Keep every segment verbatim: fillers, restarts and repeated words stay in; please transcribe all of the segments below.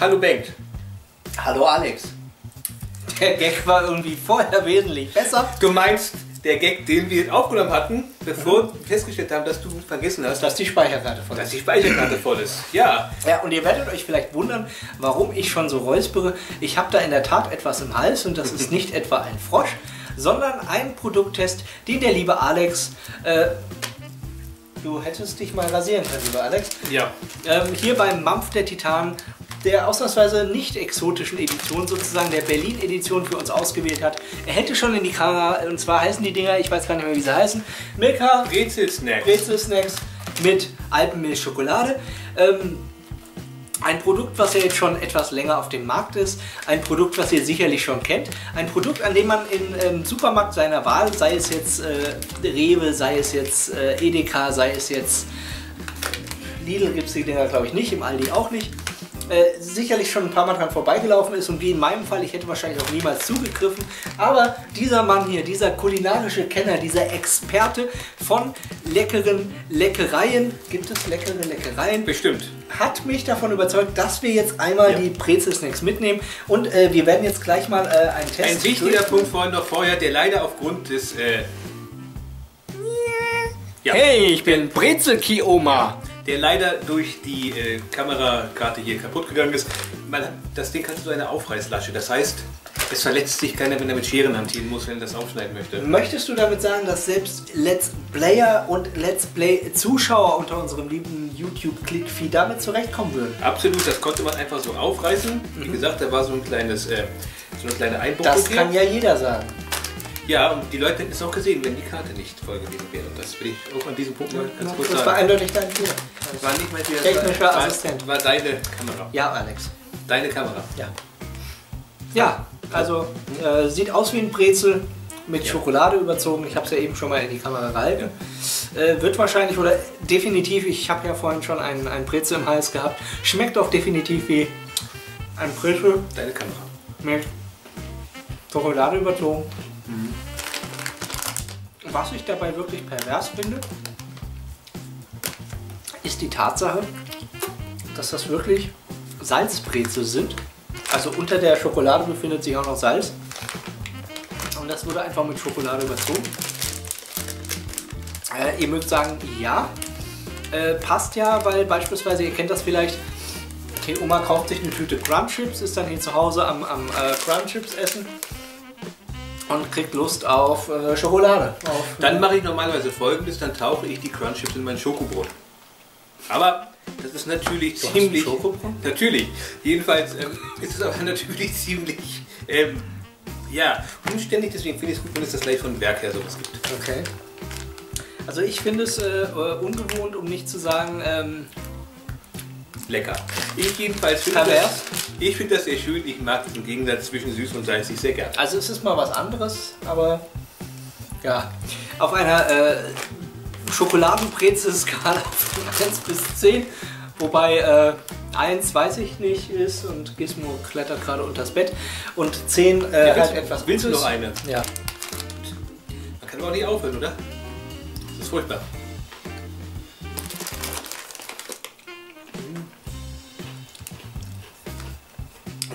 Hallo Bengt. Hallo Alex. Der Gag war irgendwie vorher wesentlich besser. Du meinst, der Gag, den wir aufgenommen hatten, bevor mhm. wir festgestellt haben, dass du vergessen hast, dass die Speicherkarte voll ist. Dass die Speicherkarte voll ist, ja. Ja, und ihr werdet euch vielleicht wundern, warum ich schon so räuspere. Ich habe da in der Tat etwas im Hals und das ist nicht etwa ein Frosch, sondern ein Produkttest, den der liebe Alex... Äh, du hättest dich mal rasieren können, lieber Alex. Ja. Ähm, hier beim M A M P F der Titanen, der ausnahmsweise nicht exotischen Edition, sozusagen der Berlin-Edition, für uns ausgewählt hat. Er hätte schon in die Kamera, und zwar heißen die Dinger, ich weiß gar nicht mehr, wie sie heißen, Milka Brezel Snax. Brezel Snax mit Alpenmilchschokolade. Ähm, ein Produkt, was ja jetzt schon etwas länger auf dem Markt ist. Ein Produkt, was ihr sicherlich schon kennt. Ein Produkt, an dem man im ähm, Supermarkt seiner Wahl, sei es jetzt äh, Rewe, sei es jetzt äh, Edeka, sei es jetzt Lidl, gibt es die Dinger glaube ich nicht, im Aldi auch nicht. Äh, sicherlich schon ein paar Mal dran vorbeigelaufen ist und wie in meinem Fall, ich hätte wahrscheinlich auch niemals zugegriffen, aber dieser Mann hier, dieser kulinarische Kenner, dieser Experte von leckeren Leckereien, gibt es leckere Leckereien? Bestimmt. Hat mich davon überzeugt, dass wir jetzt einmal ja. die Brezel Snacks mitnehmen und äh, wir werden jetzt gleich mal äh, einen Test. Ein wichtiger Punkt vorhin noch vorher, der leider aufgrund des... Äh ja. Hey, ich bin Brezel-Kioma. Ja. Der leider durch die äh, Kamerakarte hier kaputt gegangen ist. Man, das Ding hat so eine Aufreißlasche. Das heißt, es verletzt sich keiner, wenn er mit Scheren hantieren muss, wenn er das aufschneiden möchte. Möchtest du damit sagen, dass selbst Let's Player und Let's Play-Zuschauer unter unserem lieben YouTube-Click-Feed damit zurechtkommen würden? Absolut, das konnte man einfach so aufreißen. Wie mhm. gesagt, da war so ein kleines, äh, so eine kleine Einbuchtung. Das hier kann ja jeder sagen. Ja, und die Leute hätten es auch gesehen, wenn die Karte nicht voll gewesen wäre. Und das will ich auch an diesem Punkt mal ganz kurz sagen. Das war eindeutig dein Fehler. War nicht mein Fehler. Technischer Assistent. War deine Kamera. Ja, Alex. Deine Kamera. Ja. Ja, also äh, sieht aus wie ein Brezel mit ja. Schokolade überzogen. Ich habe es ja eben schon mal in die Kamera gehalten. Ja. Äh, wird wahrscheinlich oder definitiv, ich habe ja vorhin schon einen, einen Brezel im Hals gehabt, schmeckt auch definitiv wie ein Brezel. Deine Kamera. Mit Schokolade überzogen. Was ich dabei wirklich pervers finde, ist die Tatsache, dass das wirklich Salzbrezel sind. Also unter der Schokolade befindet sich auch noch Salz. Und das wurde einfach mit Schokolade überzogen. Äh, ihr mögt sagen, ja, äh, passt ja, weil beispielsweise, ihr kennt das vielleicht, okay, Oma kauft sich eine Tüte Crunchips, ist dann hier zu Hause am, am äh, Crunchips essen. Und kriegt Lust auf äh, Schokolade. Auf, dann mache ich normalerweise Folgendes, dann tauche ich die Crunchips in mein Schokobrot. Aber das ist natürlich du ziemlich... Schokobrot? Natürlich. Jedenfalls ähm, ist es aber natürlich ziemlich ähm, ja, umständlich. Deswegen finde ich es gut, wenn es das gleich von dem Werk her sowas gibt. Okay. Also ich finde es äh, ungewohnt, um nicht zu sagen... Ähm, lecker. Ich jedenfalls finde das, ich find das sehr schön. Ich mag den Gegensatz zwischen süß und salzig sehr gerne. Also es ist mal was anderes, aber ja, auf einer äh, Schokoladenbrezel-Skala von eins bis zehn, wobei äh, eins weiß ich nicht ist und Gizmo klettert gerade unters Bett und zehn äh, ja, halt etwas. Willst du noch eine? Ja. Man kann aber auch nicht aufhören, oder? Das ist furchtbar.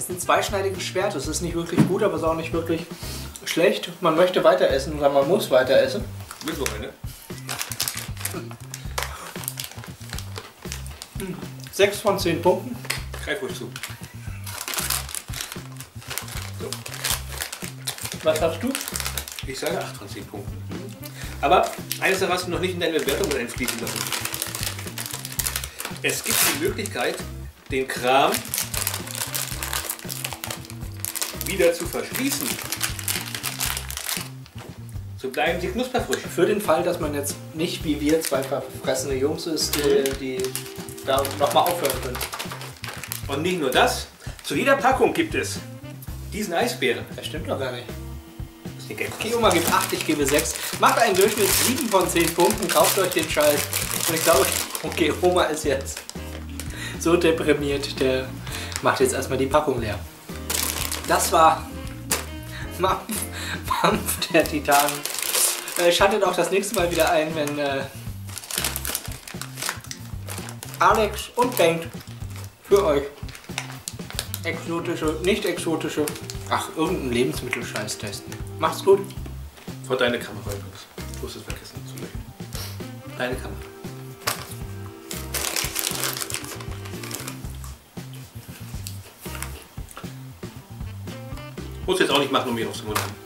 Ein zweischneidiges Schwert. Es ist nicht wirklich gut, aber es ist auch nicht wirklich schlecht. Man möchte weiter essen oder man muss weiter essen. Willst du eine? sechs von zehn Punkten. Greif ruhig zu. So. Was sagst du? Ich sage acht von zehn Punkten. Aber eines davon hast du noch nicht in deine Bewertung einfließen lassen. Es gibt die Möglichkeit, den Kram wieder zu verschließen. So bleiben sie knusperfrisch. Für den Fall, dass man jetzt nicht wie wir zwei verfressene Jungs ist, die, die da nochmal aufhören können. Und nicht nur das, zu jeder Packung gibt es diesen Eisbären. Das stimmt doch gar nicht. Kioma gibt acht, ich gebe sechs. Macht einen Durchschnitt sieben von zehn Punkten, kauft euch den Scheiß. Und ich glaube, okay, Oma ist jetzt so deprimiert, der macht jetzt erstmal die Packung leer. Das war M A M P F der Titanen. Äh, schaltet auch das nächste Mal wieder ein, wenn äh, Alex und Bengt für euch Exotische, nicht exotische. Ach, irgendein Lebensmittelscheiß testen. Mach's gut. Vor deine Kamera übrigens. Du hast es vergessen zu löschen. Deine Kamera. Muss jetzt auch nicht machen, um mich aufzunehmen.